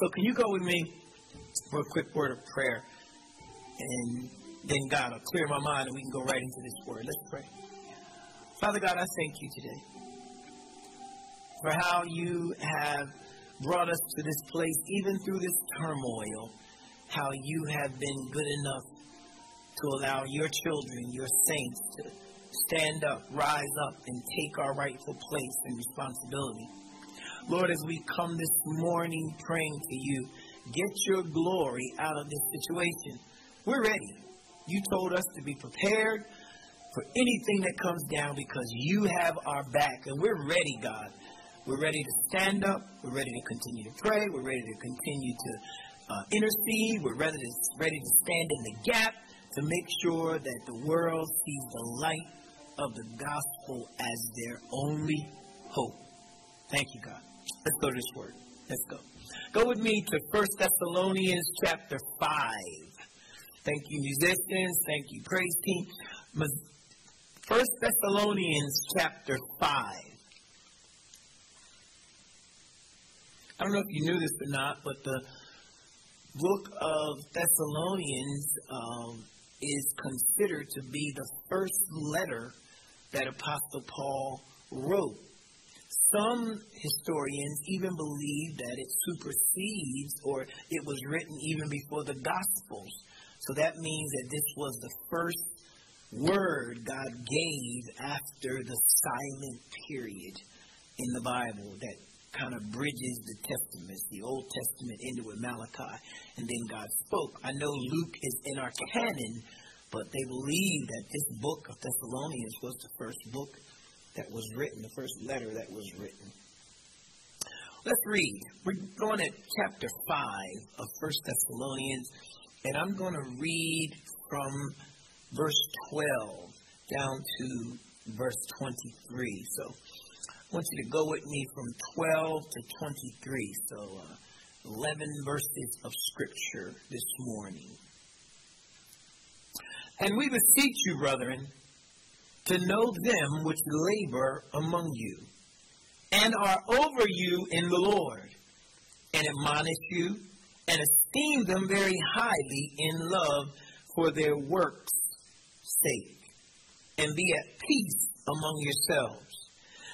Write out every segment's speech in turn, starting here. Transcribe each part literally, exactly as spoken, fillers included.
So can you go with me for a quick word of prayer? And then God will clear my mind and we can go right into this word. Let's pray. Father God, I thank you today for how you have brought us to this place, even through this turmoil, how you have been good enough to allow your children, your saints, to stand up, rise up, and take our rightful place and responsibility. Lord, as we come this morning praying to you, get your glory out of this situation. We're ready. You told us to be prepared for anything that comes down because you have our back, and we're ready, God. We're ready to stand up. We're ready to continue to pray. We're ready to continue to uh, intercede. We're ready to, ready to stand in the gap to make sure that the world sees the light of the gospel as their only hope. Thank you, God. Let's go to this word. Let's go. Go with me to First Thessalonians chapter five. Thank you, musicians. Thank you, praise team. First Thessalonians chapter five. I don't know if you knew this or not, but the book of Thessalonians um, is considered to be the first letter that Apostle Paul wrote. Some historians even believe that it supersedes, or it was written even before the Gospels. So that means that this was the first word God gave after the silent period in the Bible that kind of bridges the Testaments. The Old Testament ended with Malachi, and then God spoke. I know Luke is in our canon, but they believe that this book of Thessalonians was the first book that was written, the first letter that was written. Let's read. We're going at chapter five of First Thessalonians, and I'm going to read from verse twelve down to verse twenty-three. So I want you to go with me from twelve to twenty-three, so uh, eleven verses of Scripture this morning. And we beseech you, brethren, to know them which labor among you, and are over you in the Lord, and admonish you, and esteem them very highly in love for their works' sake, and be at peace among yourselves.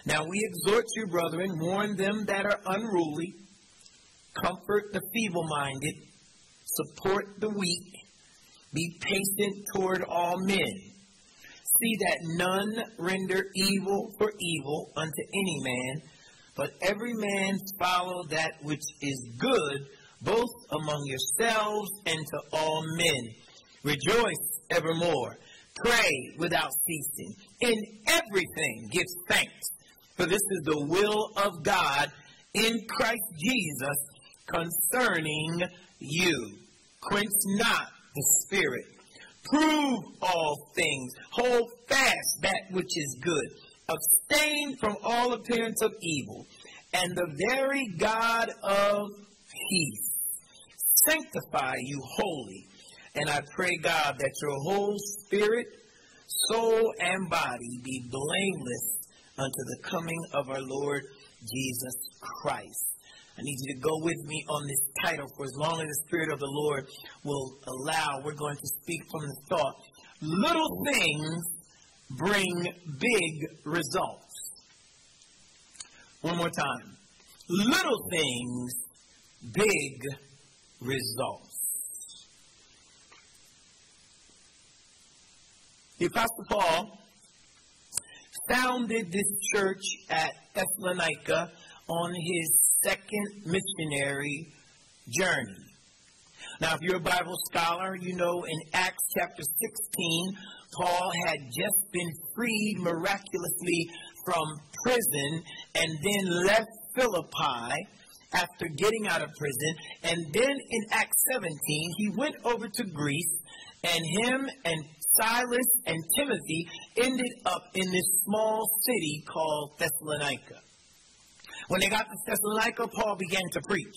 Now we exhort you, brethren, warn them that are unruly, comfort the feeble-minded, support the weak, be patient toward all men. See that none render evil for evil unto any man, but every man follow that which is good, both among yourselves and to all men. Rejoice evermore, pray without ceasing, in everything give thanks. For this is the will of God in Christ Jesus concerning you. Quench not the Spirit. Prove all things. Hold fast that which is good. Abstain from all appearance of evil. And the very God of peace sanctify you wholly. And I pray, God, that your whole spirit, soul, and body be blameless unto the coming of our Lord Jesus Christ. I need you to go with me on this title. For as long as the Spirit of the Lord will allow, we're going to speak from the thought, little things bring big results. One more time. Little things, big results. The Apostle Paul founded this church at Thessalonica on his second missionary journey. Now, if you're a Bible scholar, you know in Acts chapter sixteen, Paul had just been freed miraculously from prison and then left Philippi after getting out of prison. And then in Acts seventeen, he went over to Greece, and him and Silas and Timothy ended up in this small city called Thessalonica. When they got to Thessalonica, Paul began to preach.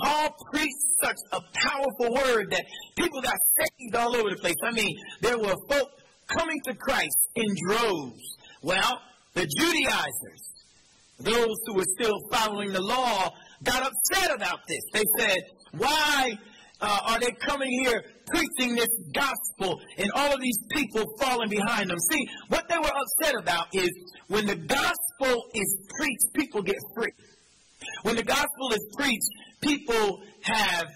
Paul preached such a powerful word that people got saved all over the place. I mean, there were folk coming to Christ in droves. Well, the Judaizers, those who were still following the law, got upset about this. They said, why uh, are they coming here preaching this gospel and all of these people falling behind them? See, what they were upset about is when the gospel is preached, people get free. When the gospel is preached, people have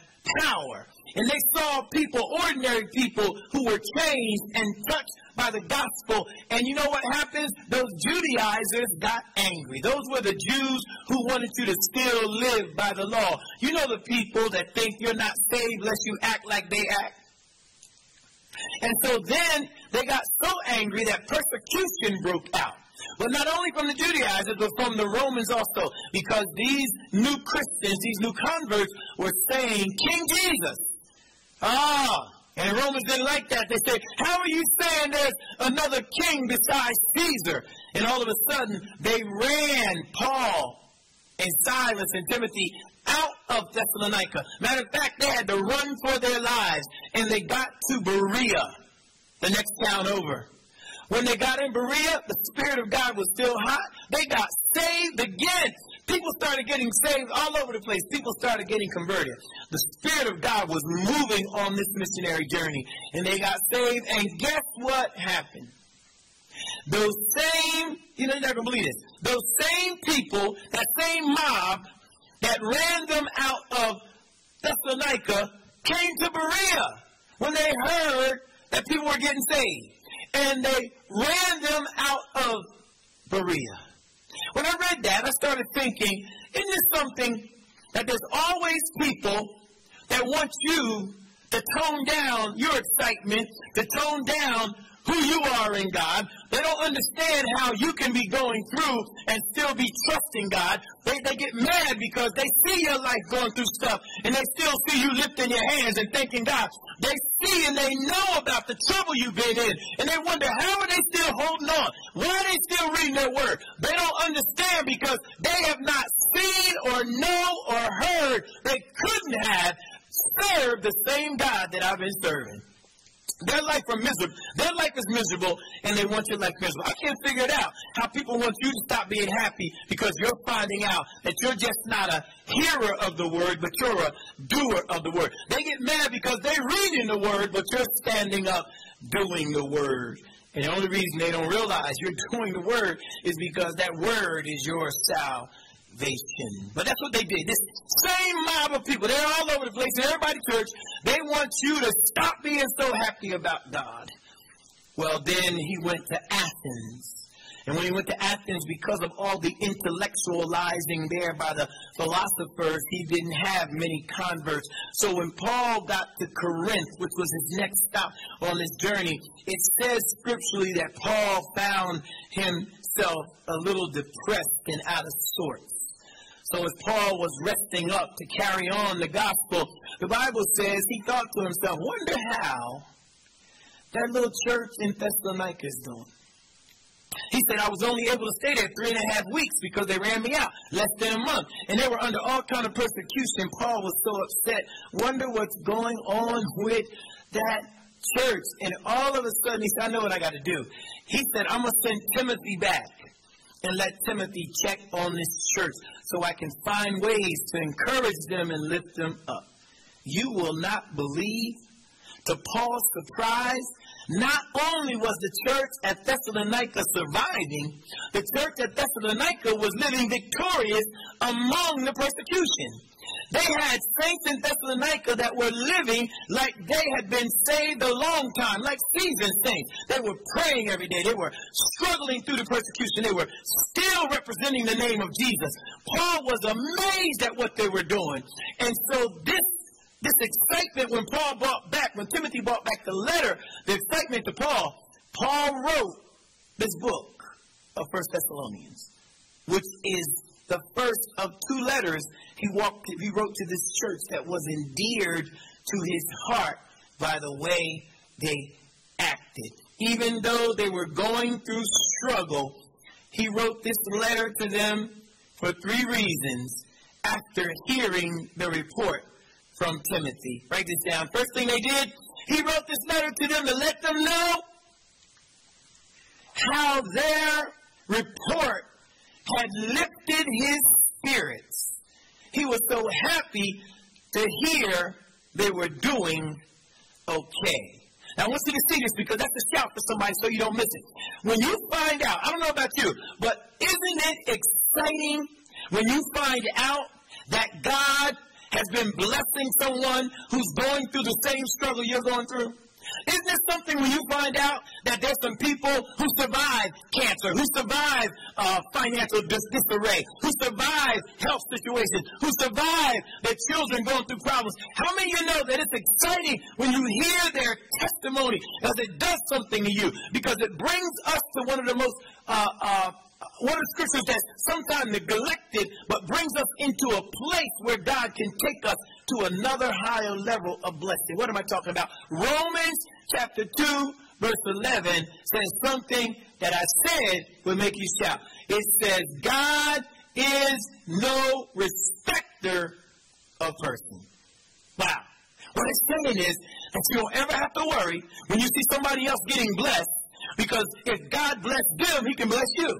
power. And they saw people, ordinary people, who were changed and touched by the gospel. And you know what happens? Those Judaizers got angry. Those were the Jews who wanted you to still live by the law. You know the people that think you're not saved unless you act like they act? And so then they got so angry that persecution broke out. But not only from the Judaizers, but from the Romans also. Because these new Christians, these new converts, were saying, King Jesus. Ah, and the Romans didn't like that. They said, how are you saying there's another king besides Caesar? And all of a sudden, they ran Paul and Silas and Timothy out of Thessalonica. Matter of fact, they had to run for their lives. And they got to Berea, the next town over. When they got in Berea, the Spirit of God was still hot. They got saved again. People started getting saved all over the place. People started getting converted. The Spirit of God was moving on this missionary journey. And they got saved. And guess what happened? Those same, you know, you're not going to believe this. Those same people, that same mob that ran them out of Thessalonica came to Berea when they heard that people were getting saved. And they ran them out of Berea. When I read that, I started thinking, isn't this something that there's always people that want you to tone down your excitement, to tone down who you are in God? They don't understand how you can be going through and still be trusting God. They, they get mad because they see your life going through stuff, and they still see you lifting your hands and thanking God. They see and they know about the trouble you've been in, and they wonder, how are they still holding on? Why are they still reading their word? They don't understand because they have not seen or know or heard. They couldn't have served the same God that I've been serving. Their life are miserable. Their life is miserable, and they want your life miserable. I can't figure it out how people want you to stop being happy because you're finding out that you're just not a hearer of the word, but you're a doer of the word. They get mad because they're reading the word, but you're standing up doing the word. And the only reason they don't realize you're doing the word is because that word is your salvation. But that's what they did. This same mob of people, they're all over the place in everybody's church. They want you to stop being so happy about God. Well, then he went to Athens. And when he went to Athens, because of all the intellectualizing there by the philosophers, he didn't have many converts. So when Paul got to Corinth, which was his next stop on his journey, it says scripturally that Paul found himself a little depressed and out of sorts. So as Paul was resting up to carry on the gospel, the Bible says he thought to himself, wonder how that little church in Thessalonica is doing. He said, I was only able to stay there three and a half weeks because they ran me out, less than a month. And they were under all kind of persecution. Paul was so upset. Wonder what's going on with that church. And all of a sudden, he said, I know what I got to do. He said, I'm going to send Timothy back and let Timothy check on this church so I can find ways to encourage them and lift them up. You will not believe, to Paul's surprise, not only was the church at Thessalonica surviving, the church at Thessalonica was living victorious among the persecution. They had saints in Thessalonica that were living like they had been saved a long time, like seasoned saints. They were praying every day. They were struggling through the persecution. They were still representing the name of Jesus. Paul was amazed at what they were doing. And so this This excitement when Paul brought back, when Timothy brought back the letter, the excitement to Paul, Paul wrote this book of First Thessalonians, which is the first of two letters he, walked, he wrote to this church that was endeared to his heart by the way they acted. Even though they were going through struggle, he wrote this letter to them for three reasons after hearing the report from Timothy. Write this down. First thing they did, he wrote this letter to them to let them know how their report had lifted his spirits. He was so happy to hear they were doing okay. Now, I want you to see this because that's a shout for somebody so you don't miss it. When you find out, I don't know about you, but isn't it exciting when you find out that God has been blessing someone who's going through the same struggle you're going through? Isn't it something when you find out that there's some people who survive cancer, who survive uh, financial dis- disarray, who survive health situations, who survive their children going through problems? How many of you know that it's exciting when you hear their testimony because it does something to you? Because it brings us to one of the most, uh, uh, one of the scriptures that's sometimes neglected, but brings us into a place where God can take us to another higher level of blessing. What am I talking about? Romans chapter two, verse eleven says something that I said would make you shout. It says, God is no respecter of person. Wow. What it's saying is that you don't ever have to worry when you see somebody else getting blessed, because if God blessed them, he can bless you.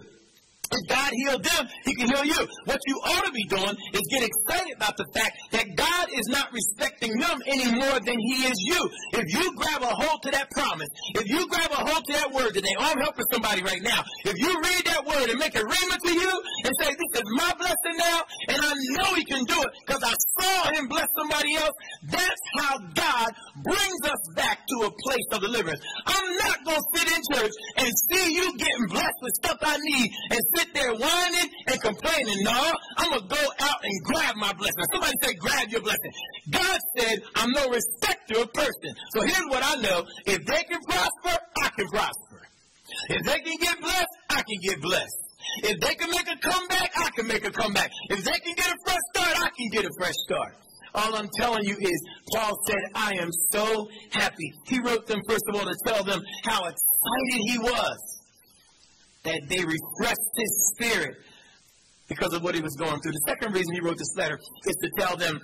If God healed them, he can heal you. What you ought to be doing is get excited about the fact that God is not respecting them any more than he is you. If you grab a hold to that promise, if you grab a hold to that word today, oh, I'm helping somebody right now. If you read that word and make it rhema to you and say, this is my blessing now, and I know he can do it because I saw him bless somebody else, that's how God brings us back to a place of deliverance. I'm not going to sit in church and see you getting blessed with stuff I need and sit there whining and complaining. No, I'm going to go out and grab my blessing. Somebody say, grab your blessing. God said, I'm no respecter of person. So here's what I know. If they can prosper, I can prosper. If they can get blessed, I can get blessed. If they can make a comeback, I can make a comeback. If they can get a fresh start, I can get a fresh start. All I'm telling you is, Paul said, I am so happy. He wrote them, first of all, to tell them how excited he was that they refreshed his spirit because of what he was going through. The second reason he wrote this letter is to tell them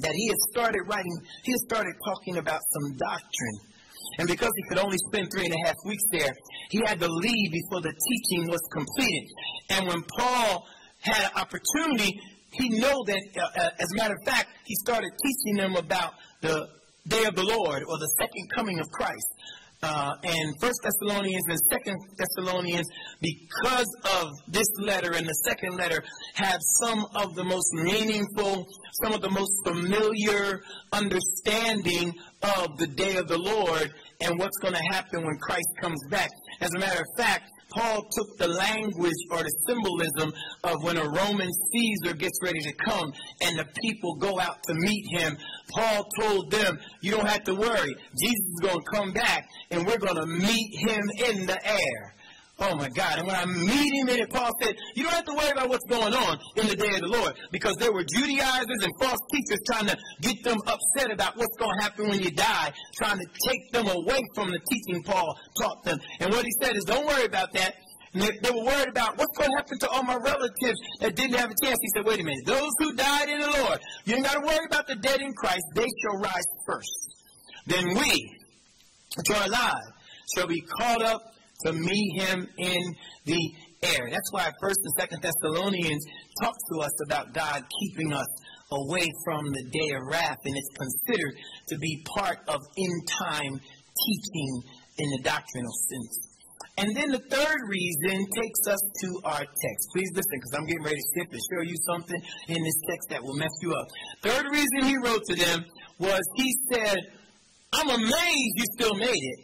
that he had started writing, he had started talking about some doctrine. And because he could only spend three and a half weeks there, he had to leave before the teaching was completed. And when Paul had an opportunity, he knew that, uh, as a matter of fact, he started teaching them about the day of the Lord or the second coming of Christ. Uh, and First Thessalonians and Second Thessalonians, because of this letter and the second letter, have some of the most meaningful, some of the most familiar understanding of the day of the Lord and what's going to happen when Christ comes back. As a matter of fact, Paul took the language or the symbolism of when a Roman Caesar gets ready to come and the people go out to meet him. Paul told them, you don't have to worry. Jesus is going to come back and we're going to meet him in the air. Oh, my God. And when I meet him in it, Paul said, you don't have to worry about what's going on in the day of the Lord, because there were Judaizers and false teachers trying to get them upset about what's going to happen when you die, trying to take them away from the teaching Paul taught them. And what he said is, don't worry about that. And they, they were worried about what's going to happen to all my relatives that didn't have a chance. He said, wait a minute. Those who died in the Lord, you ain't got to worry about the dead in Christ. They shall rise first. Then we, which are alive, shall be caught up to meet him in the air. That's why First and Second Thessalonians talks to us about God keeping us away from the day of wrath, and it's considered to be part of end-time teaching in the doctrinal sense. And then the third reason takes us to our text. Please listen, because I'm getting ready to shift and show you something in this text that will mess you up. Third reason he wrote to them was he said, I'm amazed you still made it.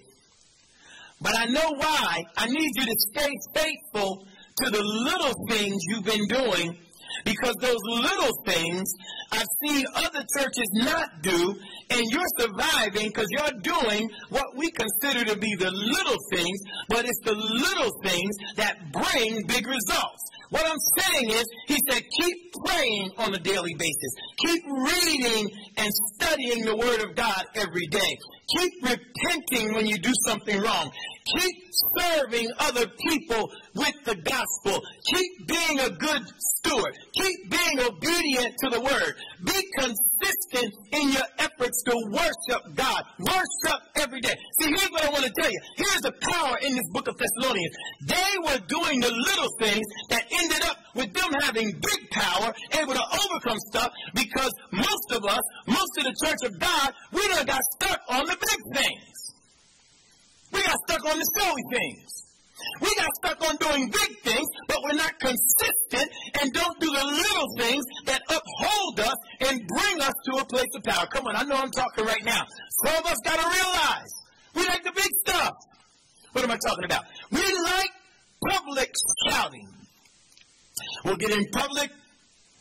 But I know why. I need you to stay faithful to the little things you've been doing, because those little things I've seen other churches not do, and you're surviving because you're doing what we consider to be the little things, but it's the little things that bring big results. What I'm saying is, he said, keep praying on a daily basis. Keep reading and studying the Word of God every day. Keep repenting when you do something wrong. Keep serving other people with the gospel. Keep being a good steward. Keep being obedient to the Word. Be consistent in your efforts to worship God. Worship every day. See, here's what I want to tell you. Here's the power in this book of Thessalonians. They were doing the little things that ended up with them having big power, able to overcome some stuff because most of us, most of the church of God, we done got stuck on the big things. We got stuck on the showy things. We got stuck on doing big things, but we're not consistent and don't do the little things that uphold us and bring us to a place of power. Come on, I know I'm talking right now. Some of us got to realize we like the big stuff. What am I talking about? We like public shouting. We'll get in public,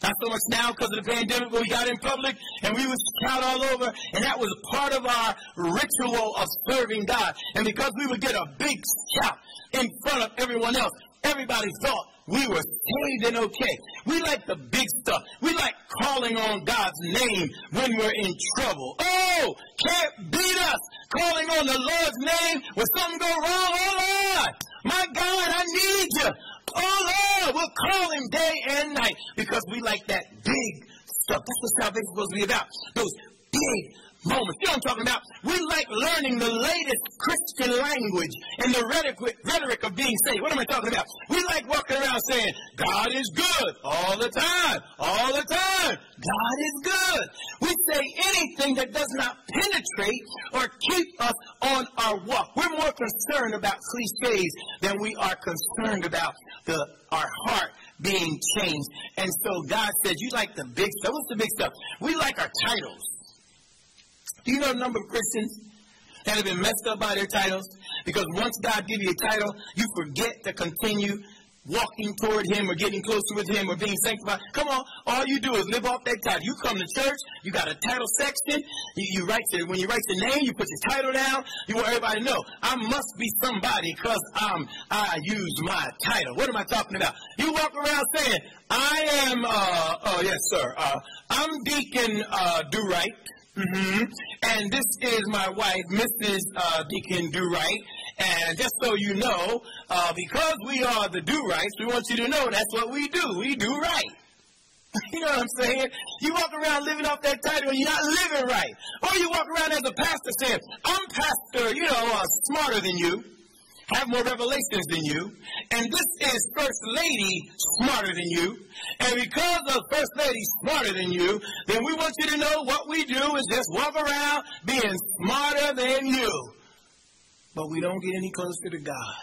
not so much now because of the pandemic, but we got in public and we would shout all over, and that was part of our ritual of serving God. And because we would get a big shout in front of everyone else, everybody thought we were saved and okay. We like the big stuff. We like calling on God's name when we're in trouble. Oh, can't beat us. Calling on the Lord's name when something go wrong. Oh, Lord, my God, I need you. Oh, Lord, we'll call him day and night because we like that big stuff. That's what salvation's supposed to be about, those big moments. You know what I'm talking about? We like learning the latest Christian language and the rhetoric, rhetoric of being saved. What am I talking about? We like walking around saying, God is good all the time, all the time. God is good. We say anything that does not penetrate or keep us on our walk. We're more concerned about cliches than we are concerned about the, our heart being changed. And so God says, you like the big stuff. What's the big stuff? We like our titles. Do you know the number of Christians that have been messed up by their titles? Because once God gives you a title, you forget to continue walking toward him or getting closer with him or being sanctified. Come on, all you do is live off that title. You come to church, you got a title section. You, you write your, when you write your name, you put your title down. You want everybody to know, I must be somebody because I'm I use my title. What am I talking about? You walk around saying, I am, uh, oh yes sir, uh, I'm Deacon uh, Do Right. Mm-hmm. And this is my wife, Missus Uh, Deacon Do-Right. And just so you know, uh, because we are the Do-Rights, we want you to know that's what we do. We do right. You know what I'm saying? You walk around living off that title and you're not living right. Or you walk around as a pastor saying, I'm pastor, you know, uh, smarter than you, have more revelations than you, and this is First Lady smarter than you, and because of First Lady smarter than you, then we want you to know what we do is just walk around being smarter than you. But we don't get any closer to God.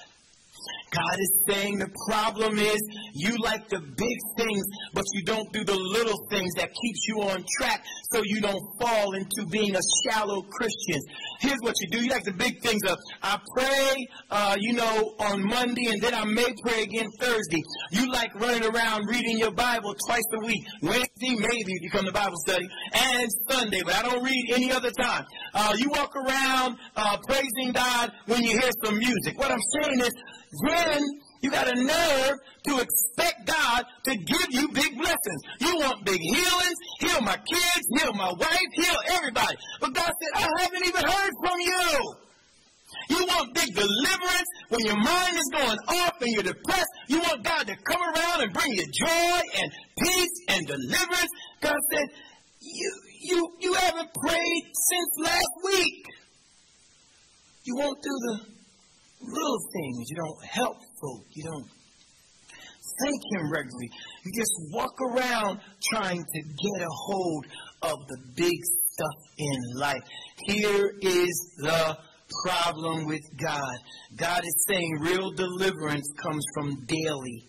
God is saying the problem is you like the big things, but you don't do the little things that keeps you on track so you don't fall into being a shallow Christian. Here's what you do. You like the big things of, I pray, uh, you know, on Monday, and then I may pray again Thursday. You like running around reading your Bible twice a week. Wednesday, maybe, if you come to Bible study, and Sunday, but I don't read any other time. Uh, you walk around uh, praising God when you hear some music. What I'm saying is, then you got a nerve to expect God to give you big blessings. You want big healings, heal my kids, heal my wife, heal everybody. But God said, I haven't even heard from you. You want big deliverance when your mind is going off and you're depressed. You want God to come around and bring you joy and peace and deliverance. God said, you, you, you haven't prayed since last week. You won't do the little things. You don't help folk. You don't thank him regularly. You just walk around trying to get a hold of the big stuff in life. Here is the problem with God. God is saying real deliverance comes from daily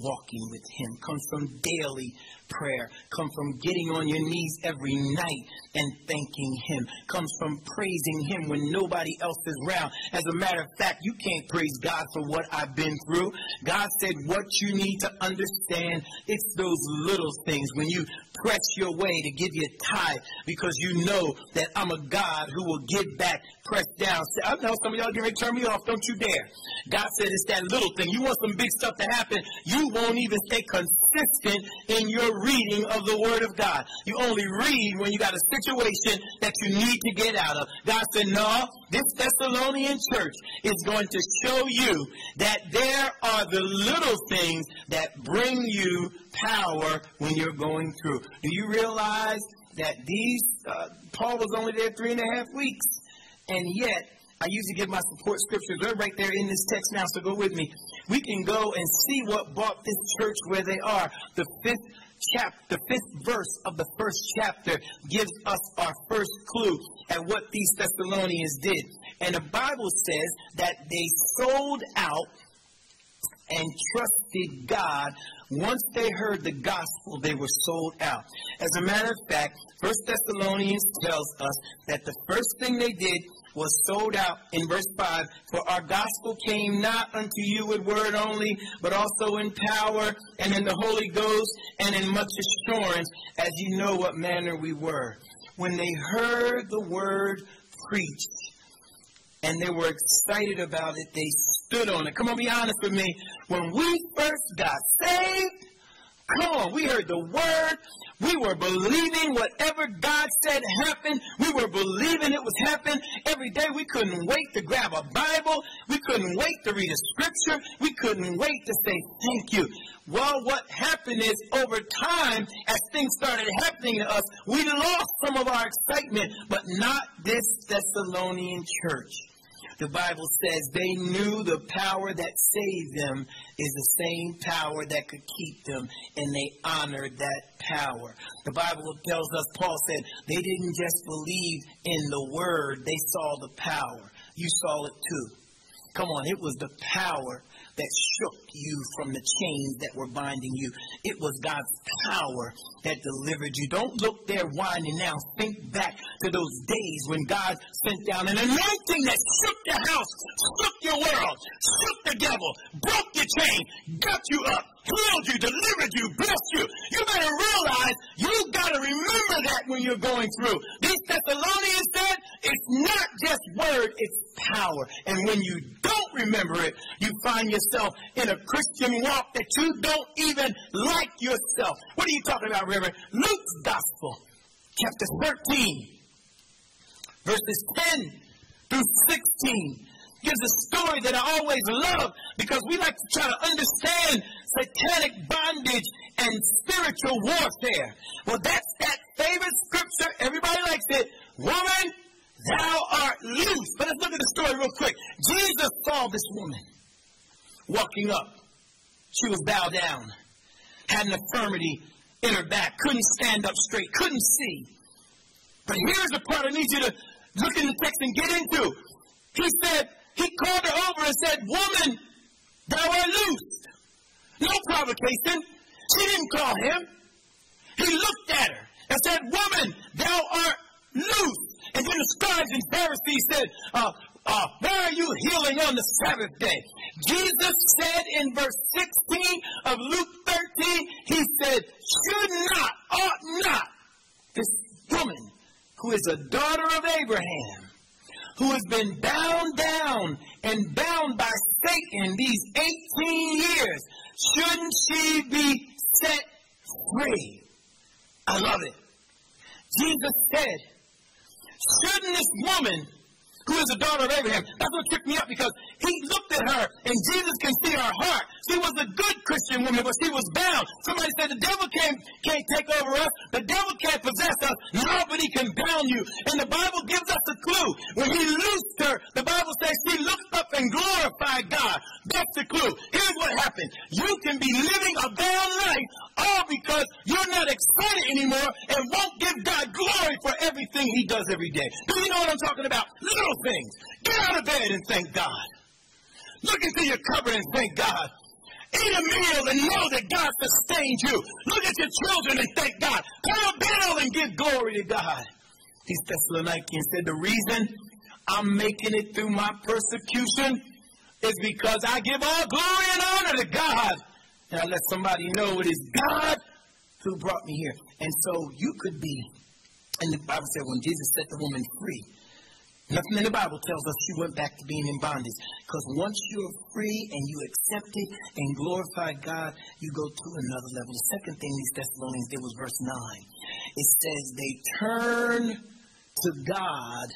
walking with him, comes from daily prayer, comes from getting on your knees every night and thanking him, comes from praising him when nobody else is around. As a matter of fact, you can't praise God for what I've been through. God said what you need to understand, it's those little things. When you press your way to give your tithe because you know that I'm a God who will give back, press down. I know some of y'all get ready to turn me off. Don't you dare. God said it's that little thing. You want some big stuff to happen, you won't even stay consistent in your reading of the Word of God. You only read when you got a situation that you need to get out of. God said, no, this Thessalonian church is going to show you that there are the little things that bring you power when you're going through. Do you realize that these, uh, Paul was only there three and a half weeks, and yet I usually give my support scriptures. They're right there in this text now, so go with me. We can go and see what brought this church where they are. The fifth chapter, fifth verse of the first chapter gives us our first clue at what these Thessalonians did. And the Bible says that they sold out and trusted God. Once they heard the gospel, they were sold out. As a matter of fact, First Thessalonians tells us that the first thing they did was sold out in verse five. For our gospel came not unto you with word only, but also in power and in the Holy Ghost and in much assurance, as you know what manner we were. When they heard the word preached, and they were excited about it, they stood on it. Come on, be honest with me. When we first got saved, come on, we heard the word. We were believing whatever God said happened. We were believing it was happening. Every day we couldn't wait to grab a Bible. We couldn't wait to read a scripture. We couldn't wait to say thank you. Well, what happened is over time, as things started happening to us, we lost some of our excitement, but not this Thessalonian church. The Bible says they knew the power that saved them is the same power that could keep them, and they honored that power. The Bible tells us, Paul said, they didn't just believe in the word, they saw the power. You saw it too. Come on, it was the power that shook you from the chains that were binding you. It was God's power that delivered you. Don't look there whining now. Think back to those days when God sent down an anointing that shook your house, shook your world, shook the devil, broke your chain, got you up, healed you, delivered you, blessed you. You better realize you've got to remember that when you're going through. These Thessalonians said it's not just word, it's power. And when you don't remember it, you find yourself in a Christian walk that you don't even like yourself. What are you talking about, Reverend? Luke's Gospel, chapter thirteen, verses ten through sixteen. Gives a story that I always love because we like to try to understand satanic bondage and spiritual warfare. Well, that's that favorite scripture. Everybody likes it. Woman, thou art loose. But let's look at the story real quick. Jesus saw this woman walking up. She was bowed down, had an affirmity in her back, couldn't stand up straight, couldn't see. But here's the part I need you to look in the text and get into. He said, he called her over and said, woman, thou art loosed. No provocation. She didn't call him. He looked at her and said, woman, thou art loosed. And then the scribes and Pharisees said, uh, uh, why are you healing on the Sabbath day? Jesus said in verse sixteen of Luke thirteen, he said, should not, ought not, this woman who is a daughter of Abraham, who has been bound down and bound by Satan these eighteen years, shouldn't she be set free? I love it. Jesus said, shouldn't this woman, who is the daughter of Abraham, that's what tripped me up because he looked at her and Jesus can see her heart. She was a good Christian woman, but she was bound. Somebody said the devil can't, can't take over us. The devil can't possess us. Nobody can bound you. And the Bible gives us a clue. When he loosed her, the Bible says she looked up and glorified God. That's the clue. Here's what happened. You can be living a bound life all because you're not excited anymore and won't give God glory for everything he does every day. Do you know what I'm talking about? Little things. Get out of bed and thank God. Look into your cupboard and thank God. Eat a meal and know that God sustained you. Look at your children and thank God. Come down and give glory to God. These Thessalonians said, the reason I'm making it through my persecution is because I give all glory and honor to God. And I let somebody know it is God who brought me here. And so you could be, and the Bible said when Jesus set the woman free, nothing in the Bible tells us she went back to being in bondage. Because once you're free and you accept it and glorify God, you go to another level. The second thing these Thessalonians did was verse nine. It says they turn to God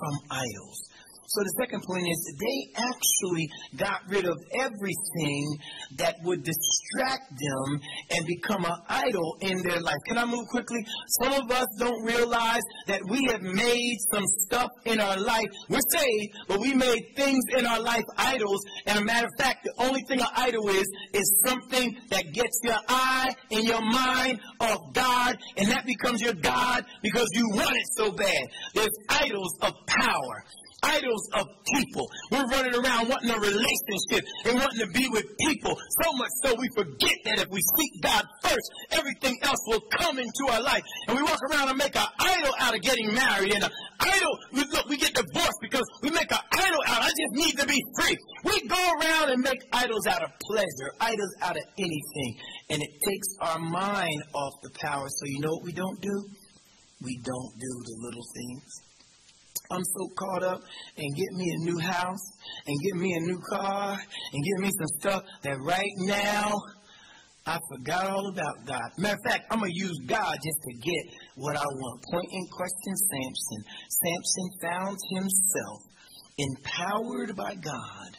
from idols. So the second point is they actually got rid of everything that would distract them and become an idol in their life. Can I move quickly? Some of us don't realize that we have made some stuff in our life. We're saved, but we made things in our life idols. And a matter of fact, the only thing an idol is, is something that gets your eye and your mind off God, and that becomes your God because you want it so bad. There's idols of power, idols of people. We're running around wanting a relationship and wanting to be with people, so much so we forget that if we seek God first, everything else will come into our life. And we walk around and make an idol out of getting married, and an idol, we, look, we get divorced because we make an idol out, I just need to be free. We go around and make idols out of pleasure, idols out of anything, and it takes our mind off the power. So you know what we don't do? We don't do the little things. I'm so caught up and get me a new house and get me a new car and get me some stuff that right now I forgot all about God. Matter of fact, I'm going to use God just to get what I want. Point in question, Samson. Samson found himself empowered by God,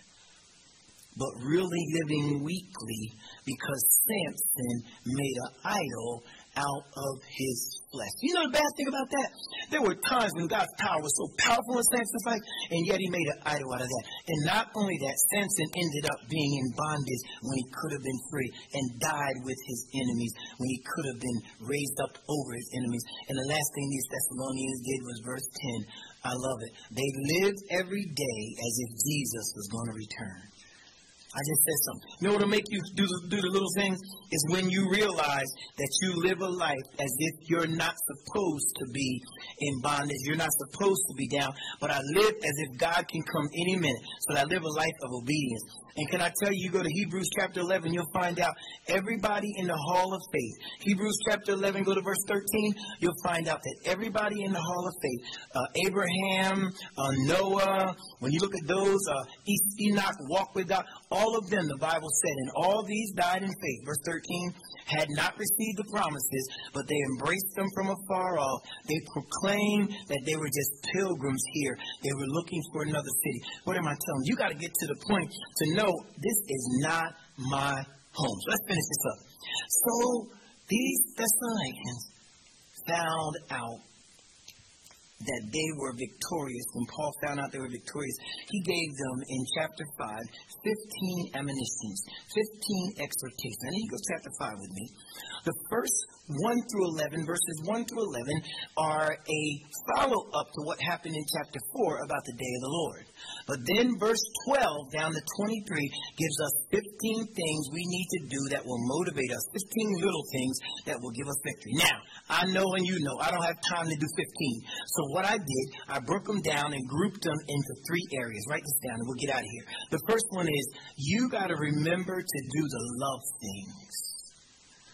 but really living weakly because Samson made an idol out of his flesh. You know the bad thing about that? There were times when God's power was so powerful in Samson's life, and yet he made an idol out of that. And not only that, Samson ended up being in bondage when he could have been free, and died with his enemies when he could have been raised up over his enemies. And the last thing these Thessalonians did was verse ten. I love it. They lived every day as if Jesus was going to return. I just said something. You know what will make you do the, do the little things? Is when you realize that you live a life as if you're not supposed to be in bondage. You're not supposed to be down. But I live as if God can come any minute. So that I live a life of obedience. And can I tell you, you go to Hebrews chapter eleven, you'll find out everybody in the hall of faith. Hebrews chapter eleven, go to verse thirteen. You'll find out that everybody in the hall of faith, uh, Abraham, uh, Noah, when you look at those, uh, Enoch, walked with God, all of them, the Bible said, and all these died in faith. Verse thirteen, had not received the promises, but they embraced them from afar off. They proclaimed that they were just pilgrims here. They were looking for another city. What am I telling you? You got to get to the point to know this is not my home. So let's finish this up. So these Thessalonians found out that they were victorious. When Paul found out they were victorious, he gave them in chapter five, fifteen admonitions, fifteen exhortations. Now, you go chapter five with me. The first one through eleven, verses one through eleven, are a follow-up to what happened in chapter four about the day of the Lord. But then verse twelve down to twenty-three gives us fifteen things we need to do that will motivate us, fifteen little things that will give us victory. Now, I know and you know, I don't have time to do fifteen. So what I did, I broke them down and grouped them into three areas. Write this down and we'll get out of here. The first one is, you got to remember to do the love things.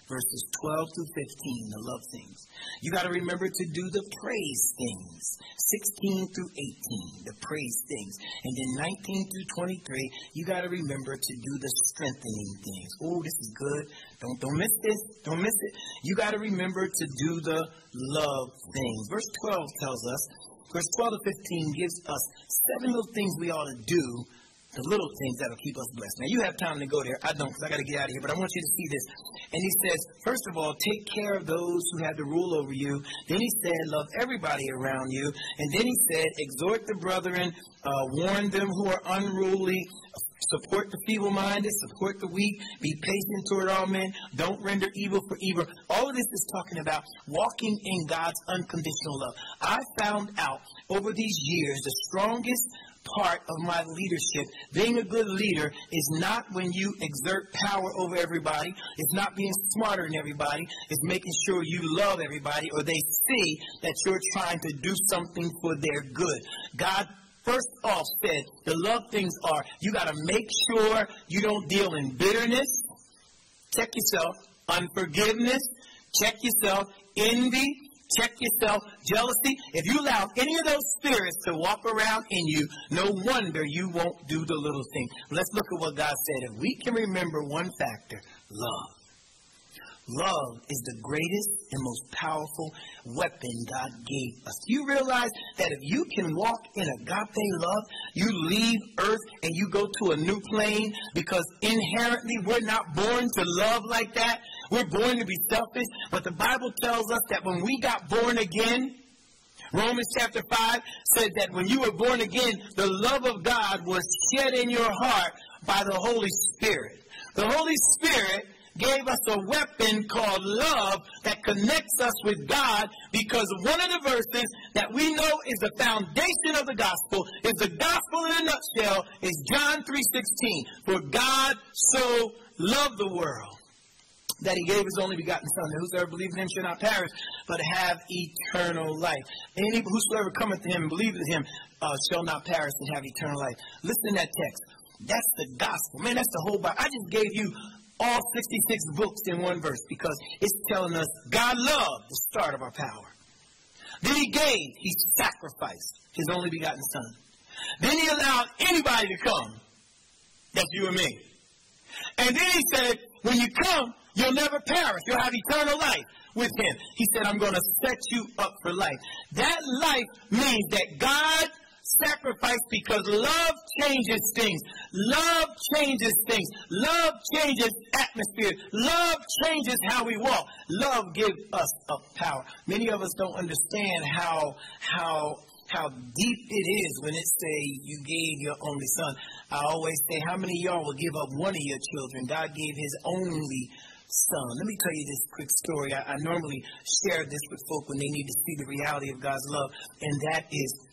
Verses twelve through fifteen, the love things. You got to remember to do the praise things. sixteen through eighteen, the praise things. And then nineteen through twenty-three, you got to remember to do the strengthening things. Oh, this is good. Don't, don't miss this. Don't miss it. You got to remember to do the love things. Verse twelve tells us, verse twelve to fifteen gives us seven little things we ought to do. The little things that will keep us blessed. Now, you have time to go there. I don't because I got to get out of here, but I want you to see this. And he says, first of all, take care of those who have the rule over you. Then he said, love everybody around you. And then he said, exhort the brethren, uh, warn them who are unruly, support the feeble-minded, support the weak, be patient toward all men, don't render evil for evil. All of this is talking about walking in God's unconditional love. I found out over these years the strongest part of my leadership, being a good leader, is not when you exert power over everybody. It's not being smarter than everybody. It's making sure you love everybody or they see that you're trying to do something for their good. God first off said the love things are, you got to make sure you don't deal in bitterness. Check yourself. Unforgiveness. Check yourself. Envy. Check yourself. Jealousy. If you allow any of those spirits to walk around in you, no wonder you won't do the little thing. Let's look at what God said. If we can remember one factor, love. Love is the greatest and most powerful weapon God gave us. You realize that if you can walk in agape love, you leave earth and you go to a new plane, because inherently we're not born to love like that. We're born to be selfish. But the Bible tells us that when we got born again, Romans chapter five said that when you were born again, the love of God was shed in your heart by the Holy Spirit. The Holy Spirit gave us a weapon called love that connects us with God, because one of the verses that we know is the foundation of the gospel, is the gospel in a nutshell, is John three sixteen. For God so loved the world that he gave his only begotten Son, that whosoever believes in him shall not perish, but have eternal life. Any whosoever cometh to him and believeth in him uh, shall not perish and have eternal life. Listen to that text. That's the gospel. Man, that's the whole Bible. I just gave you all sixty-six books in one verse, because it's telling us God loved, the start of our power. Then he gave, he sacrificed his only begotten Son. Then he allowed anybody to come. That's you and me. And then he said, when you come, you'll never perish. You'll have eternal life with him. He said, I'm going to set you up for life. That life means that God sacrificed, because love changes things. Love changes things. Love changes atmosphere. Love changes how we walk. Love gives us a power. Many of us don't understand how, how, how deep it is when it say you gave your only son. I always say, how many of y'all will give up one of your children? God gave his only son. Let me tell you this quick story. I, I normally share this with folk when they need to see the reality of God's love, and that is,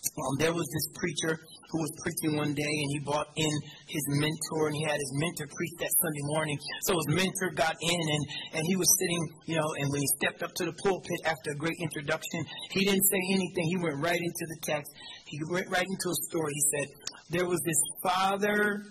um, there was this preacher who was preaching one day, and he brought in his mentor, and he had his mentor preach that Sunday morning. So his mentor got in, and, and he was sitting, you know, and when he stepped up to the pulpit after a great introduction, he didn't say anything. He went right into the text. He went right into a story. He said, there was this father,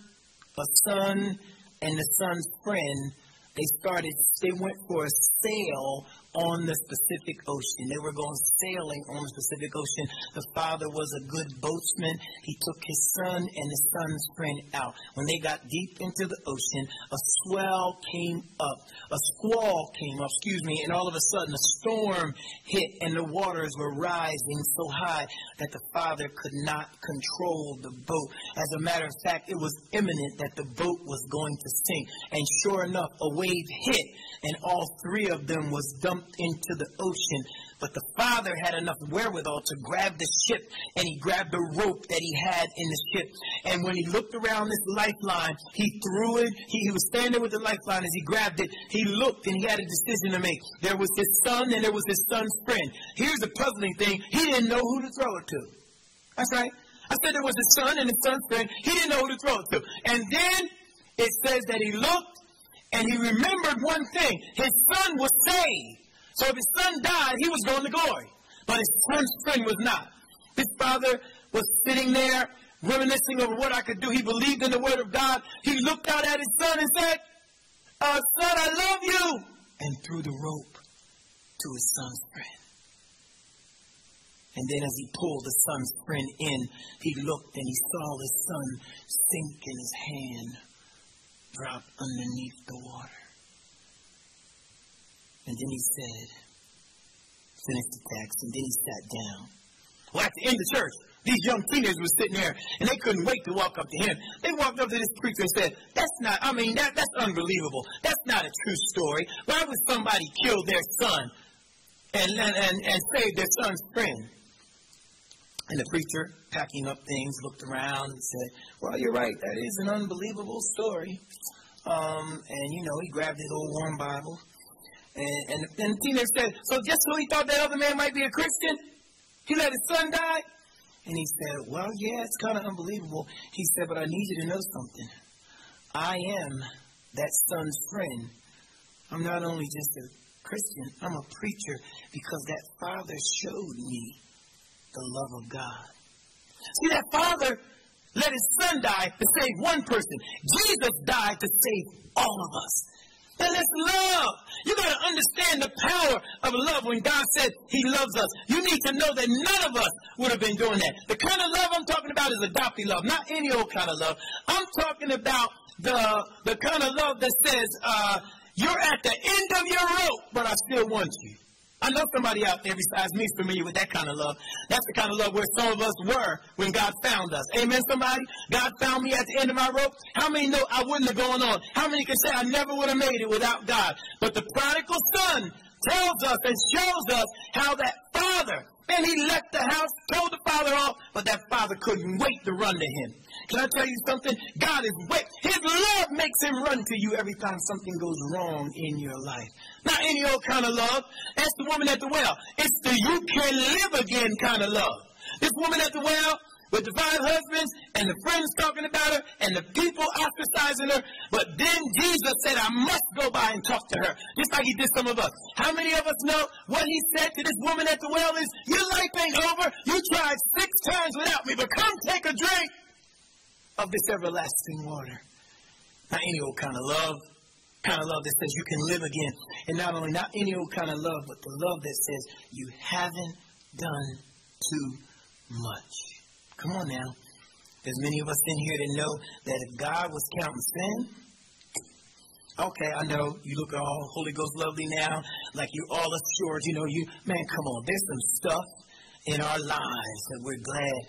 a son, and the son's friend. They started, they went for a sail on the Pacific Ocean. They were going sailing on the Pacific Ocean. The father was a good boatsman. He took his son and his son's friend out. When they got deep into the ocean, a swell came up. A squall came up, excuse me, and all of a sudden a storm hit, and the waters were rising so high that the father could not control the boat. As a matter of fact, it was imminent that the boat was going to sink. And sure enough, a wave hit, and all three of them was dumped into the ocean. But the father had enough wherewithal to grab the ship, and he grabbed the rope that he had in the ship. And when he looked around this lifeline, he threw it. He, he was standing with the lifeline as he grabbed it. He looked, and he had a decision to make. There was his son, and there was his son's friend. Here's the puzzling thing. He didn't know who to throw it to. That's right. I said there was his son and his son's friend. He didn't know who to throw it to. And then it says that he looked, and he remembered one thing. His son was saved. So if his son died, he was going to glory. But his son's friend was not. His father was sitting there reminiscing over what I could do. He believed in the word of God. He looked out at his son and said, oh, son, I love you. And threw the rope to his son's friend. And then as he pulled the son's friend in, he looked and he saw his son sink in his hand, drop underneath the water. And then he said, finished the text, and then he sat down. Well, at the end of the church, these young teenagers were sitting there, and they couldn't wait to walk up to him. They walked up to this preacher and said, that's not, I mean, that, that's unbelievable. That's not a true story. Why would somebody kill their son and, and, and, and save their son's friend? And the preacher, packing up things, looked around and said, well, you're right, that is an unbelievable story. Um, and, you know, he grabbed his old worn Bible. And, and, and the teenager said, so just so he thought that other man might be a Christian, he let his son die? And he said, well, yeah, it's kind of unbelievable. He said, but I need you to know something. I am that son's friend. I'm not only just a Christian, I'm a preacher, because that father showed me the love of God. See, that father let his son die to save one person. Jesus died to save all of us. Now that's love. You got to understand the power of love when God says he loves us. You need to know that none of us would have been doing that. The kind of love I'm talking about is agape love, not any old kind of love. I'm talking about the, the kind of love that says, uh, You're at the end of your rope, but I still want you. I know somebody out there besides me familiar with that kind of love. That's the kind of love where some of us were when God found us. Amen, somebody? God found me at the end of my rope. How many know I wouldn't have gone on? How many can say I never would have made it without God? But the prodigal son tells us and shows us how that father, and he left the house, told the father off, but that father couldn't wait to run to him. Can I tell you something? God is wait. His love makes him run to you every time something goes wrong in your life. Not any old kind of love. That's the woman at the well. It's the you can live again kind of love. This woman at the well with the five husbands and the friends talking about her and the people ostracizing her. But then Jesus said, I must go by and talk to her, just like he did some of us. How many of us know what he said to this woman at the well is, your life ain't over. You tried six times without me, but come take a drink of this everlasting water. Not any old kind of love, kind of love that says you can live again. And not only not any old kind of love, but the love that says you haven't done too much. Come on now. There's many of us in here that know that if God was counting sin, okay, I know you look all Holy Ghost lovely now, like you're all assured, you know, you, man, come on, there's some stuff in our lives that we're glad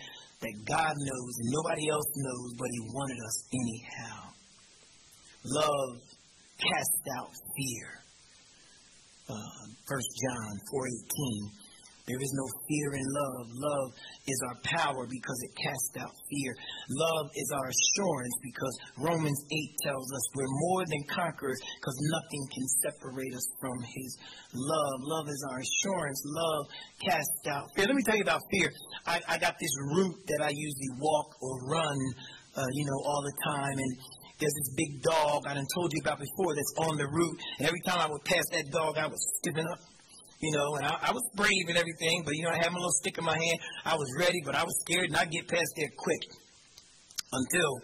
that God knows and nobody else knows, but he wanted us anyhow. Love casts out fear. Uh, First John four eighteen. There is no fear in love. Love is our power because it casts out fear. Love is our assurance because Romans eight tells us we're more than conquerors because nothing can separate us from his love. Love is our assurance. Love casts out fear. Let me tell you about fear. I, I got this route that I usually walk or run, uh, you know, all the time. And there's this big dog I done told you about before that's on the route. And every time I would pass that dog, I was stiffen up. You know, and I, I was brave and everything, but, you know, I had my little stick in my hand. I was ready, but I was scared, and I'd get past there quick until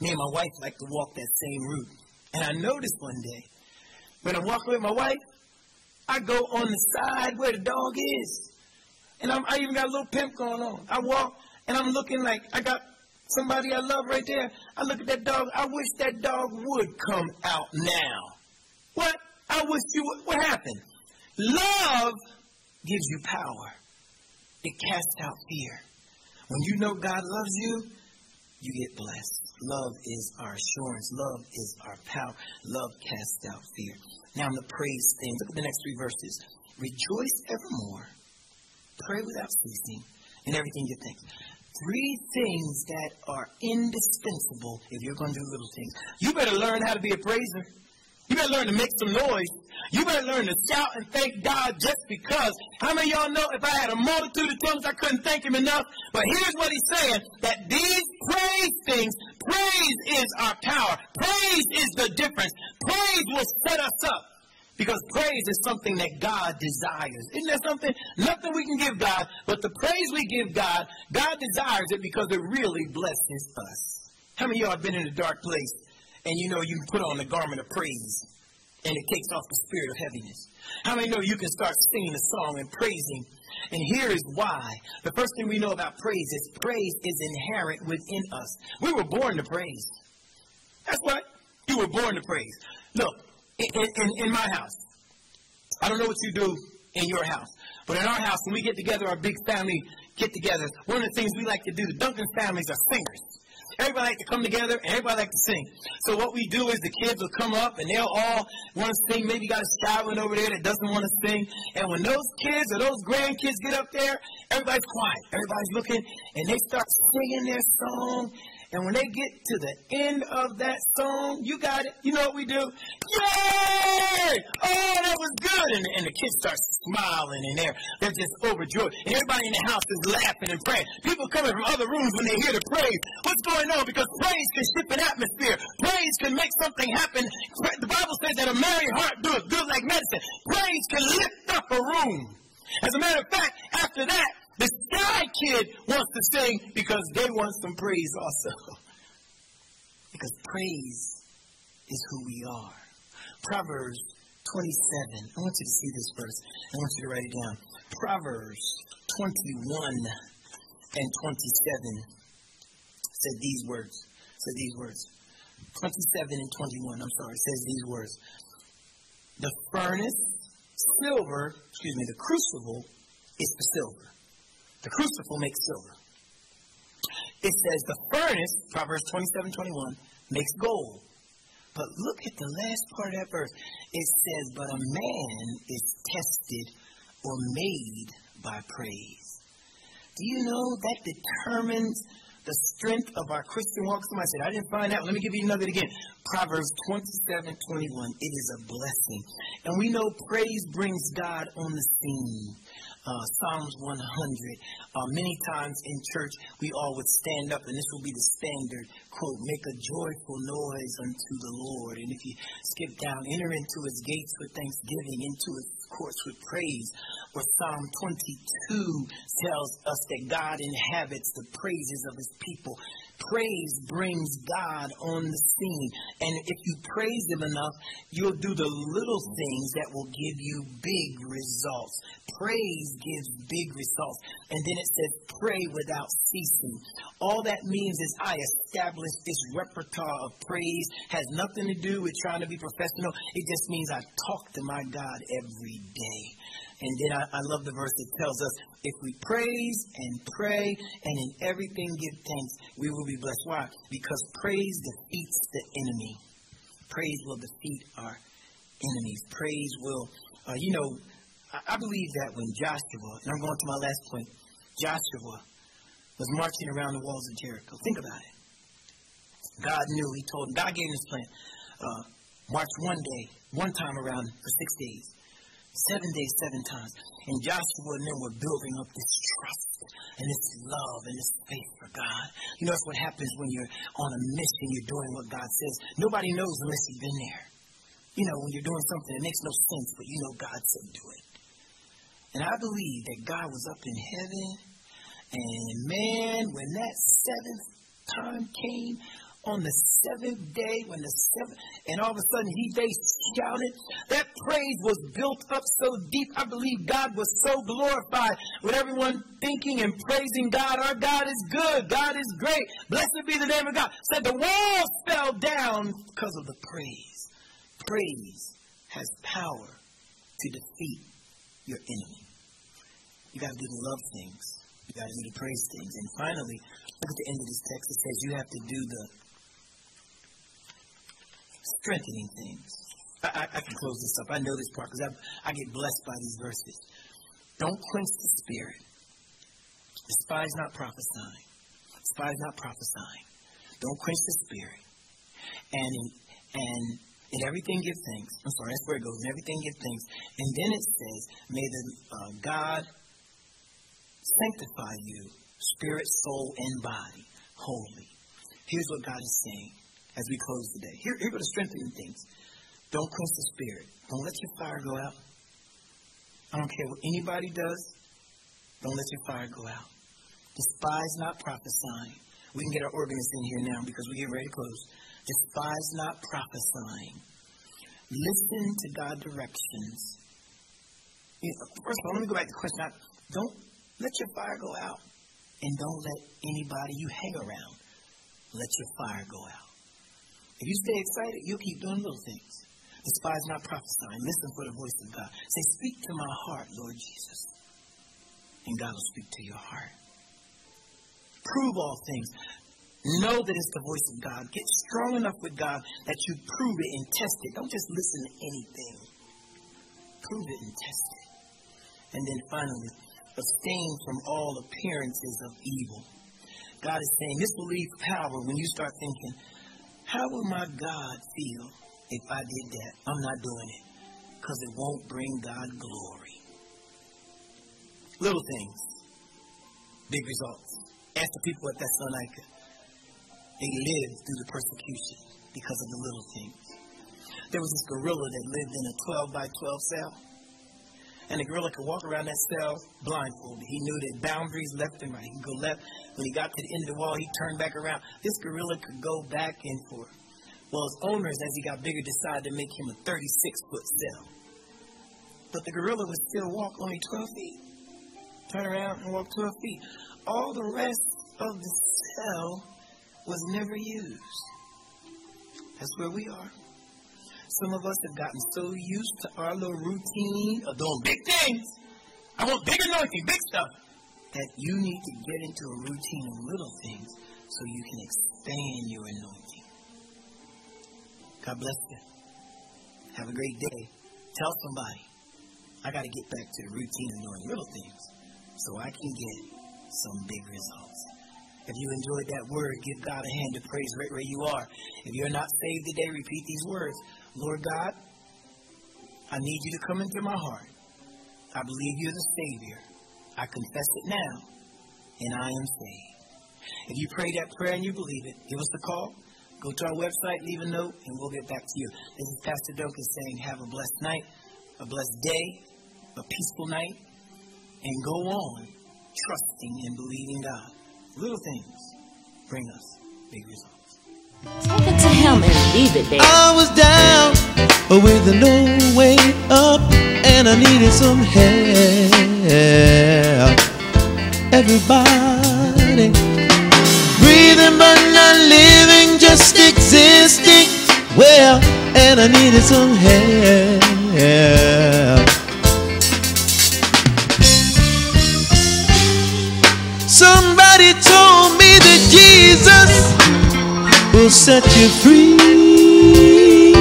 me and my wife like to walk that same route. And I noticed one day, when I'm walking with my wife, I go on the side where the dog is. And I'm, I even got a little pimp going on. I walk, and I'm looking like I got somebody I love right there. I look at that dog. I wish that dog would come out now. What? I wish you would. What happened? Love gives you power. It casts out fear. When you know God loves you, you get blessed. Love is our assurance. Love is our power. Love casts out fear. Now I'm going to praise things. Look at the next three verses. Rejoice evermore. Pray without ceasing. In everything you think. Three things that are indispensable if you're going to do little things. You better learn how to be a praiser. You better learn to make some noise. You better learn to shout and thank God just because. How many of y'all know if I had a multitude of tongues, I couldn't thank him enough? But here's what he's saying, that these praise things, praise is our power. Praise is the difference. Praise will set us up because praise is something that God desires. Isn't that something? Nothing we can give God, but the praise we give God, God desires it because it really blesses us. How many of y'all have been in a dark place? And you know you can put on the garment of praise, and it takes off the spirit of heaviness. How many know you can start singing a song and praising? And here is why. The first thing we know about praise is praise is inherent within us. We were born to praise. That's what. You were born to praise. Look, in, in, in my house, I don't know what you do in your house, but in our house, when we get together, our big family get-togethers, one of the things we like to do, the Duncan families are singers. Everybody like to come together, and everybody like to sing. So what we do is the kids will come up, and they'll all want to sing. Maybe you got a shy one over there that doesn't want to sing. And when those kids or those grandkids get up there, everybody's quiet. Everybody's looking, and they start singing their song. And when they get to the end of that song, you got it. You know what we do? Yay! Oh, that was good. And, and the kids start smiling, and they're, they're just overjoyed. And everybody in the house is laughing and praying. People coming from other rooms when they hear the praise. What's going on? Because praise can shift an atmosphere. Praise can make something happen. The Bible says that a merry heart doeth good like medicine. Praise can lift up a room. As a matter of fact, after that, the shy kid wants to sing because they want some praise also. Because praise is who we are. Proverbs twenty-seven. I want you to see this verse. I want you to write it down. Proverbs twenty-one and twenty-seven said these words. Said these words. twenty-seven and twenty-one, I'm sorry, says these words. the furnace, silver, excuse me, the crucible is the silver. The crucible makes silver. It says the furnace, Proverbs twenty-seven twenty-one, makes gold. But look at the last part of that verse. It says, but a man is tested or made by praise. Do you know that determines the strength of our Christian walk? Somebody said, I didn't find out. Let me give you another again. Proverbs twenty-seven twenty-one. It is a blessing. And we know praise brings God on the scene. Uh, Psalms one hundred. Uh, many times in church, we all would stand up, and this will be the standard quote: "Make a joyful noise unto the Lord." And if you skip down, enter into His gates with thanksgiving, into His courts with praise. Or Psalm twenty-two tells us that God inhabits the praises of His people. Praise brings God on the scene. And if you praise Him enough, you'll do the little things that will give you big results. Praise gives big results. And then it says, pray without ceasing. All that means is I establish this repertoire of praise. Has nothing to do with trying to be professional. It just means I talk to my God every day. And then I, I love the verse that tells us, if we praise and pray and in everything give thanks, we will be blessed. Why? Because praise defeats the enemy. Praise will defeat our enemies. Praise will, uh, you know, I, I believe that when Joshua, and I'm going to my last point, Joshua was marching around the walls of Jericho. Think about it. God knew. He told him. God gave him his plan. Uh, march one day, one time around for six days. Seven days, seven times. And Joshua and them were building up this trust and this love and this faith for God. You know, that's what happens when you're on a mission, you're doing what God says. Nobody knows unless you've been there. You know, when you're doing something that makes no sense, but you know God said do it. And I believe that God was up in heaven. And man, when that seventh time came, on the seventh day, when the seventh, and all of a sudden he they shouted. That praise was built up so deep. I believe God was so glorified with everyone thinking and praising God. Our God is good. God is great. Blessed be the name of God. Said the walls fell down because of the praise. Praise has power to defeat your enemy. You got to do the love things. You got to do the praise things. And finally, look at the end of this text. It says you have to do the strengthening things. I, I, I can close this up. I know this part because I, I get blessed by these verses. Don't quench the spirit. Despise not prophesying. Despise not prophesying. Don't quench the spirit. And and in everything give thanks. I'm sorry, that's where it goes. In everything give thanks. And then it says, may the uh, God sanctify you, spirit, soul, and body, holy. Here's what God is saying. As we close today, here, here go the strengthening things. Don't quench the spirit. Don't let your fire go out. I don't care what anybody does. Don't let your fire go out. Despise not prophesying. We can get our organist in here now because we're getting ready to close. Despise not prophesying. Listen to God's directions. You know, first of all, let me go back to the question. I, don't let your fire go out. And don't let anybody you hang around let your fire go out. If you stay excited, you'll keep doing little things. Despise not prophesying. Listen for the voice of God. Say, speak to my heart, Lord Jesus. And God will speak to your heart. Prove all things. Know that it's the voice of God. Get strong enough with God that you prove it and test it. Don't just listen to anything. Prove it and test it. And then finally, abstain from all appearances of evil. God is saying this will leave power when you start thinking, how will my God feel if I did that? I'm not doing it because it won't bring God glory. Little things, big results. Ask the people at Thessalonica. They lived through the persecution because of the little things. There was this gorilla that lived in a twelve by twelve cell. And the gorilla could walk around that cell blindfolded. He knew the boundaries left and right. He could go left. When he got to the end of the wall, he turned back around. This gorilla could go back and forth. Well, his owners, as he got bigger, decided to make him a thirty-six foot cell. But the gorilla would still walk only twelve feet. Turn around and walk twelve feet. All the rest of the cell was never used. That's where we are. some of us have gotten so used to our little routine of doing big things. I want big anointing, big stuff. That you need to get into a routine of little things so you can expand your anointing. God bless you. Have a great day. Tell somebody, I got to get back to the routine of doing little things so I can get some big results. If you enjoyed that word, give God a hand to praise right where you are. If you're not saved today, repeat these words. Lord God, I need you to come into my heart. I believe you're the Savior. I confess it now, and I am saved. If you pray that prayer and you believe it, give us a call. Go to our website, leave a note, and we'll get back to you. This is Pastor Dunkins saying, have a blessed night, a blessed day, a peaceful night, and go on trusting and believing God. Little things bring us big results. Take it to Him and leave it there. I was down with no way up, and I needed some help. Everybody breathing but not living, just existing well, and I needed some help. Somebody told me that Jesus will set you free.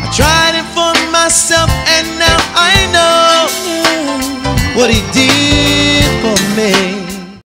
I tried it for myself and now I know what He did.